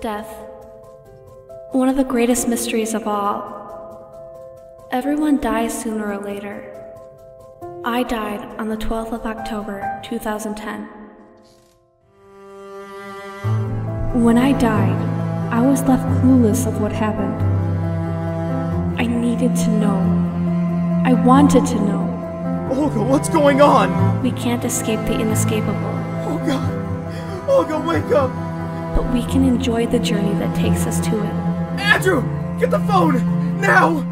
Death. One of the greatest mysteries of all. Everyone dies sooner or later. I died on the 12th of October, 2010. When I died, I was left clueless of what happened. I needed to know. I wanted to know. Olga, what's going on? We can't escape the inescapable. Olga! Olga, wake up! But we can enjoy the journey that takes us to it. Andrew! Get the phone! Now!